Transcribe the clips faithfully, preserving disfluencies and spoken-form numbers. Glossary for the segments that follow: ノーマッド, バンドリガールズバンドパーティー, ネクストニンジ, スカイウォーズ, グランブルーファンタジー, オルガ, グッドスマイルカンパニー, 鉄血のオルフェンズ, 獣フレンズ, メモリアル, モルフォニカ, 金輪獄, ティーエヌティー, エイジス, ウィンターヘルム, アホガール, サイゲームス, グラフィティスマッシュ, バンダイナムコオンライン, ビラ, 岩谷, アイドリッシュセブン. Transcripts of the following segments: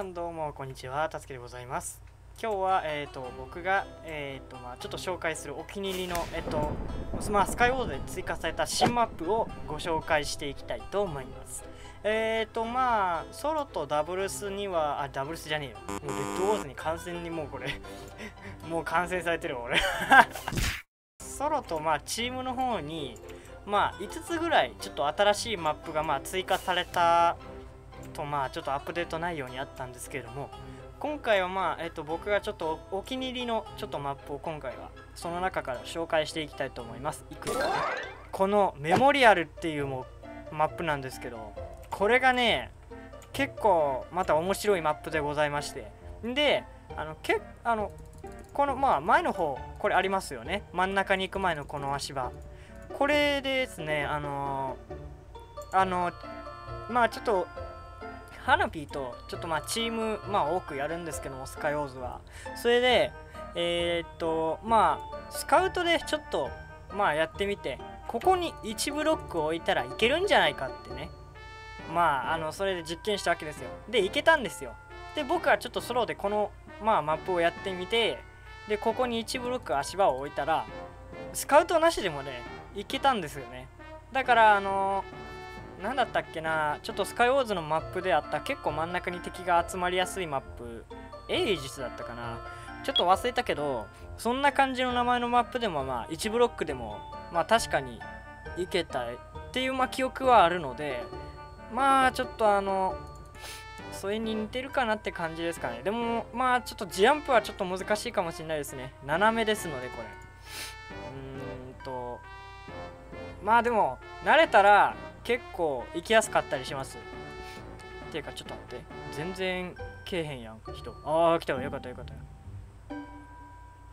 さんどうもこんにちは、たつきでございます。今日は、えー、と僕が、えーとまあ、ちょっと紹介するお気に入りの、えーとまあ、スカイウォールで追加された新マップをご紹介していきたいと思います。えーとまあソロとダブルスにはあダブルスじゃねえよもうレッドウォーズに完全にもうこれもう完成されてる俺ソロと、まあ、チームの方に、まあ、いつつぐらいちょっと新しいマップが、まあ、追加されたと、まあちょっとアップデート内容にあったんですけれども、今回はまあえっと僕がちょっとお気に入りのちょっとマップを今回はその中から紹介していきたいと思います。いくつかね、このメモリアルっていうもマップなんですけど、これがね結構また面白いマップでございまして、であのけあのこのまあ前の方これありますよね、真ん中に行く前のこの足場、これですね、あのあのまあちょっと花火とちょっとまあチーム、まあ、多くやるんですけども、スカイウォーズはそれでえー、っとまあスカウトでちょっとまあやってみて、ここにいちブロック置いたらいけるんじゃないかってね、まああのそれで実験したわけですよ。でいけたんですよ。で僕はちょっとソロでこの、まあ、マップをやってみて、でここにいちブロック足場を置いたらスカウトなしでもねいけたんですよね。だからあのー何だったっけな、ちょっとスカイウォーズのマップであった結構真ん中に敵が集まりやすいマップ、エイジスだったかな、ちょっと忘れたけど、そんな感じの名前のマップでもまあいちブロックでもまあ確かにいけたっていうまあ記憶はあるので、まあちょっとあのそれに似てるかなって感じですかね。でもまあちょっとジャンプはちょっと難しいかもしれないですね、斜めですので、これうーんとまあでも慣れたら結構行きやすかったりします。っていうかちょっと待って、全然けえへんやん人。ああ来たわ、よかったよかった。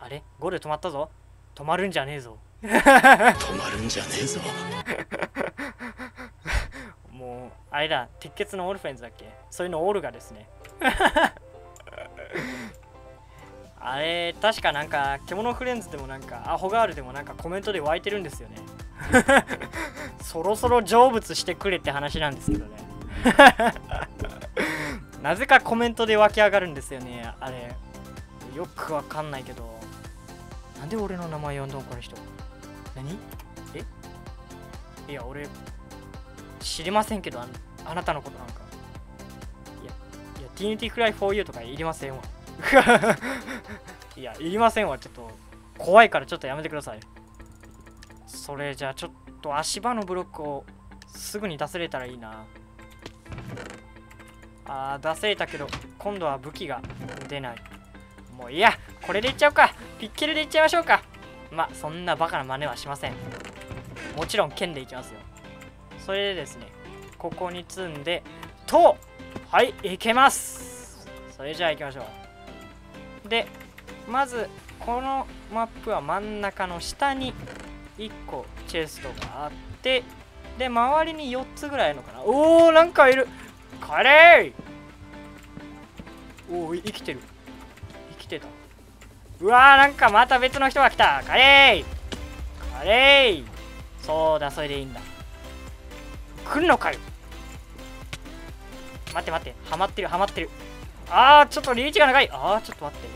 あれゴール止まったぞ、止まるんじゃねえぞ止まるんじゃねえぞもうあれだ、鉄血のオルフェンズだっけ、そういうのオルガですねあれ確かなんか獣フレンズでもなんかアホガールでもなんかコメントで湧いてるんですよねそろそろ成仏してくれって話なんですけどねなぜかコメントで湧き上がるんですよね、あれよくわかんないけど、なんで俺の名前呼んどんこの人、何え、いや俺知りませんけど、 あ, あなたのことなんかいやいや ティーエヌティー フライ フォーユー とかいりませんわいやいりませんわ、ちょっと怖いからちょっとやめてください。それじゃあちょっと足場のブロックをすぐに出せれたらいいなあ。出せれたけど今度は武器が出ない。もういいや、これでいっちゃうか、ピッケルでいっちゃいましょうか。まあそんなバカな真似はしません、もちろん剣でいきますよ。それでですね、ここに積んでと、はい、いけます。それじゃあいきましょう。でまずこのマップは真ん中の下にいっこチェストがあって、で周りによっつぐらいあるのかな。おーなんかいる、カレー、おお生きてる、生きてた。うわーなんかまた別の人が来た、カレーカレー、そうだそれでいいんだ。来るのかよ、待って待って、ハマってるハマってる。あーちょっとリーチが長い、あーちょっと待って、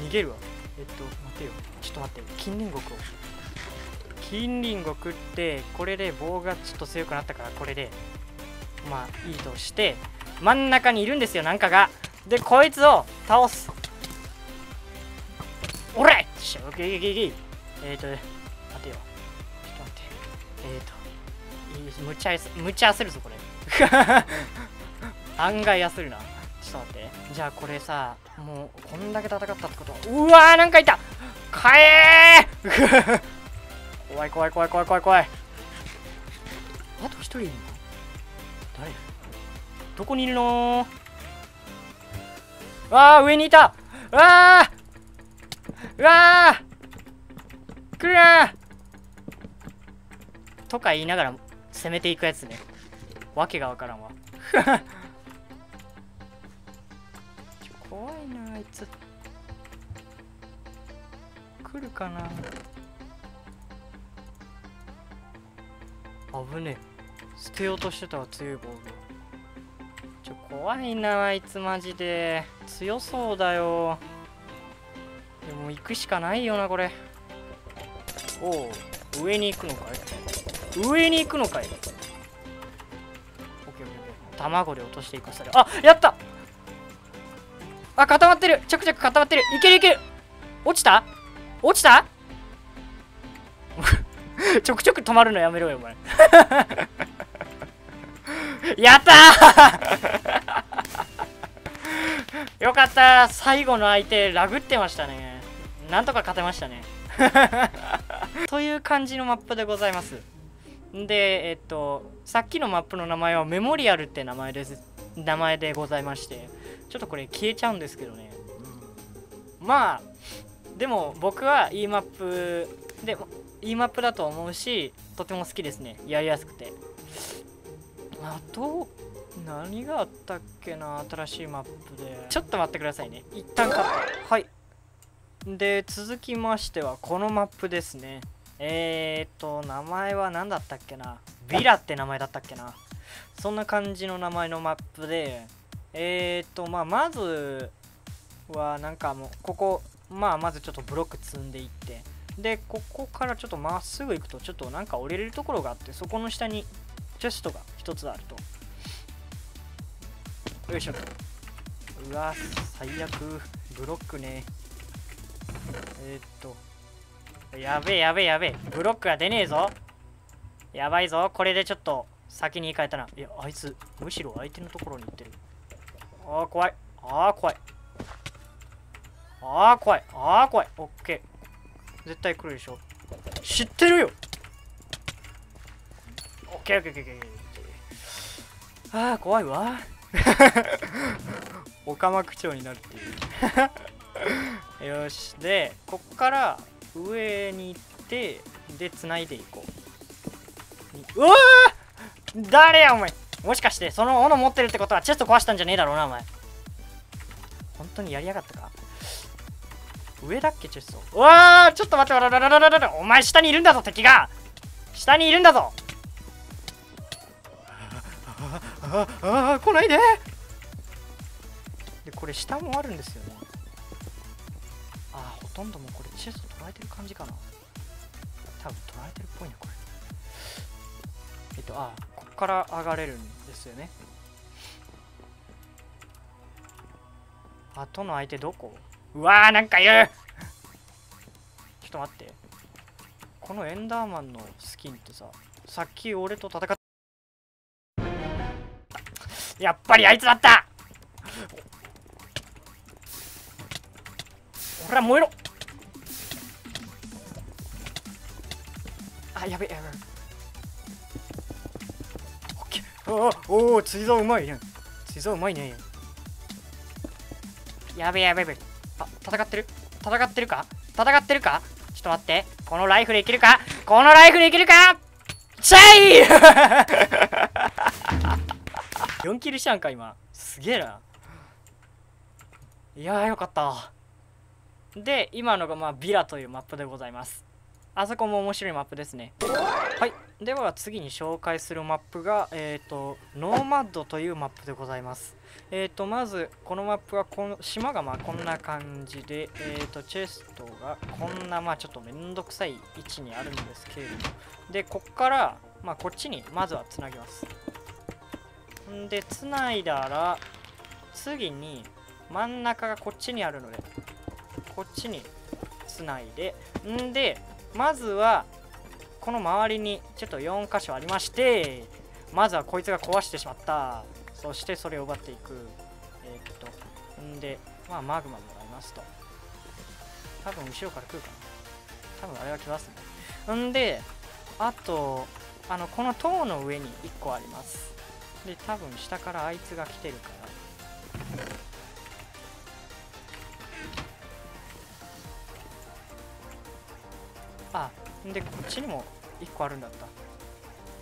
逃げるわ。えっと、待てよ。ちょっと待って。金輪獄を。金輪獄って、これで棒がちょっと強くなったから、これで、まあ、いいとして、真ん中にいるんですよ、なんかが。で、こいつを倒す。おれっしょ、ギギギギ。えっと、待てよ。ちょっと待って。えっと、むちゃ、むちゃ焦るぞ、これ。案外焦るな。ちょっと待って、じゃあこれさ、もうこんだけ戦ったってことは、うわーなんかいた、かえー怖い怖い怖い怖い怖い怖い。あと一人いるの、誰、どこにいるのー。わー上にいた、わーわー来るなーとか言いながら攻めていくやつね、わけがわからんわ怖いなあいつ、来るかな、危ねえ、捨てようとしてたわ強いボール。ちょ、怖いな、あいつマジで。強そうだよ。でも行くしかないよな、これ。おお、上に行くのかい上に行くのかい。オッケーオッケー。卵で落としていく、それ。あ、やったあ、固まってる。ちょくちょく固まってる。いけるいける。落ちた落ちたちょくちょく止まるのやめろよ、お前。やったーよかったー、最後の相手、ラグってましたね。なんとか勝てましたね。という感じのマップでございます。で、えっと、さっきのマップの名前はメモリアルって名前です、名前でございまして、ちょっとこれ消えちゃうんですけどね。まあ、でも僕はいいマップで、いいマップだと思うし、とても好きですね。やりやすくて。あと、何があったっけな、新しいマップで。ちょっと待ってくださいね。一旦カット。はい。で、続きましては、このマップですね。えーと、名前は何だったっけな。ビラって名前だったっけな。そんな感じの名前のマップで、えーと、まあ、まずは、なんかもう、ここ、まあ、まずちょっとブロック積んでいって、で、ここからちょっとまっすぐ行くと、ちょっとなんか折れるところがあって、そこの下にチェストが一つあると。よいしょ。うわ、最悪。ブロックね。えー、っと。やべえやべえやべえ。ブロックが出ねえぞ。やばいぞ。これでちょっと先に行かれたな。いや、あいつ、むしろ相手のところに行ってる。ああ、怖い。ああ、怖い。ああ、怖い。ああ、怖い。オッケー。絶対来るでしょ。知ってるよ。オッケーオッケーオッケー。ああ、怖いわ。おかま口調になるっていう。よし。で、こっから上に行って、で、繋いでいこう。うわー！誰やお前。もしかして、その斧持ってるってことはチェスト壊したんじゃねえだろうな、お前。本当にやりやがったか？上だっけチェスト。うわー、ちょっと待って、ららららら、お前下にいるんだぞ、敵が下にいるんだぞ。ああああ、来ないで。で、これ下もあるんですよね。ああ、ほとんどもうこれチェスト捉えてる感じかな。多分捉えてるっぽいね、これ。えっと、ああ、こっから上がれるんですよね。あとの相手どこ？うわー、なんかいる。ちょっと待って、このエンダーマンのスキンってさ、さっき俺と戦ったやっぱりあいつだった。ほら燃えろ。あ、やべやべ。オッケー。ああ、おお、釣り竿うまいね。釣り竿うまいね。やべやべやべ。あ、戦ってる戦ってるか戦ってるか。ちょっと待って、このライフルいけるかこのライフルいけるか。チャイ!よん キルしたんか今、すげえな。いやー、よかった。で、今のがまあビラというマップでございます。あそこも面白いマップですね。はい、では次に紹介するマップが、えっと、ノーマッドというマップでございます。えっと、まず、このマップはこの、島がまあこんな感じで、えっと、チェストがこんな、まあちょっとめんどくさい位置にあるんですけれども、で、こっから、まあこっちにまずはつなぎます。んで、つないだら、次に真ん中がこっちにあるので、こっちにつないで、んで、まずは、この周りにちょっとよん箇所ありまして、まずはこいつが壊してしまった。そしてそれを奪っていく。えー、っとんで、まあ、マグマもらいますと。多分後ろから来るかな。多分あれは来ますね。んで、あとあのこの塔の上にいっこあります。で、多分下からあいつが来てるから、あ、で、こっちにもいっこあるんだっ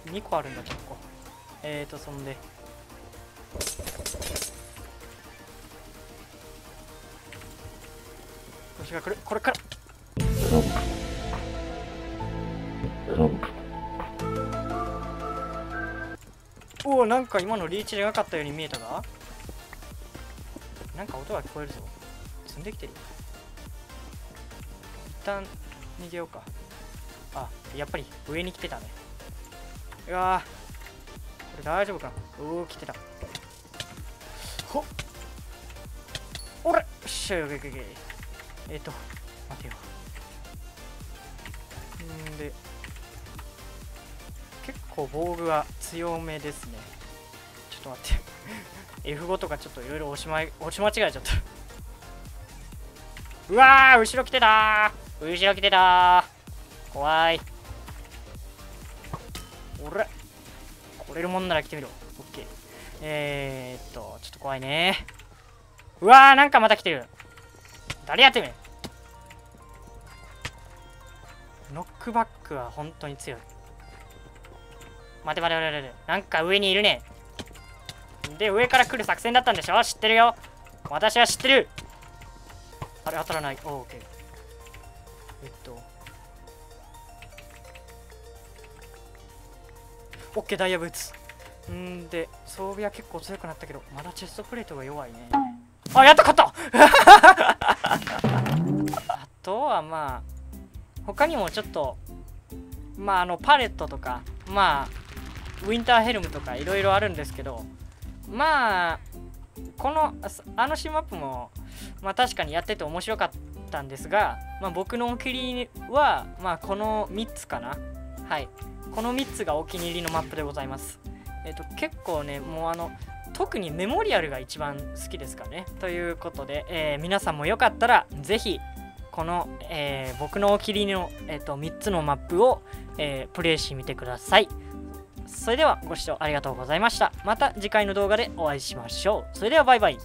た。にこあるんだった、ここ。えーと、そんで。こっちが来る。これから。おおー、なんか今のリーチ長かったように見えたが、なんか音が聞こえるぞ。積んできてる。一旦逃げようか。あ、やっぱり上に来てたね。うわー、これ大丈夫かな。おお、来てた。ほっ、おれ、よっしゃ、よけよけ。えっと待てよ。んで結構防具は強めですね。ちょっと待って エフご とかちょっといろいろ押し間違えちゃったうわー、後ろ来てたー、後ろ来てたー、怖い。おら、来れるもんなら来てみろ。オッケー。えー、っとちょっと怖いね。うわー、なんかまた来てる。誰やってみる。ノックバックは本当に強い。待て待て待て待て。なんか上にいるね。で、上から来る作戦だったんでしょ？知ってるよ。私は知ってる。あれ、当たらない。オーケー。えっと。オッケー、ダイヤブーツ。んで、装備は結構強くなったけど、まだチェストプレートが弱いね。あ、やっと勝ったあとはまあ。他にもちょっと、まあ、あのパレットとか、まあ、ウィンターヘルムとかいろいろあるんですけど、まあ、この、あの新マップも、まあ、確かにやってて面白かったんですが、まあ、僕のお気に入りは、まあ、このみっつかな。はい。このみっつがお気に入りのマップでございます。えっと、結構ね、もうあの、特にメモリアルが一番好きですかね。ということで、えー、皆さんもよかったら、ぜひ、この、えー、僕のお気に入りの、えー、とみっつのマップを、えー、プレイしてみてください。それではご視聴ありがとうございました。また次回の動画でお会いしましょう。それではバイバイ。